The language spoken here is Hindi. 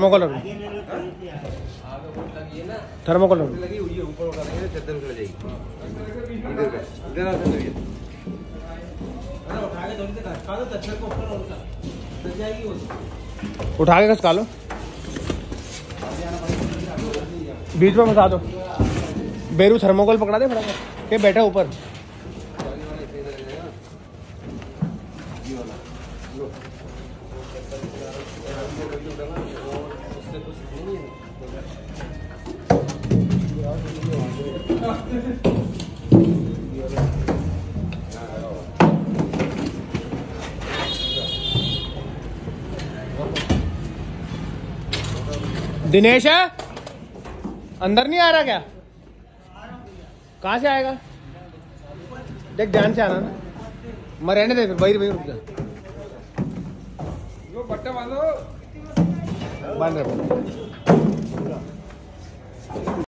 थर्मोकोलर में थर्मोकोलर में लगी हुई है, ऊपर उठाएंगे चद्दर निकल जाएगी। इधर का इधर आ सकते हो, अरे उठा के थोड़ी से खसका दो चद्दर को ऊपर और उतर जाएगी वो, उठा के खसका लो, बीच में फंसा दो। बेरू थर्मोकोल पकड़ा दे फटाफट, ये बैठा ऊपर दिनेश है? अंदर नहीं आ रहा क्या? कहाँ से आएगा? देख ध्यान से आना ना, मैं रहने दे फिर, वही रुक जा।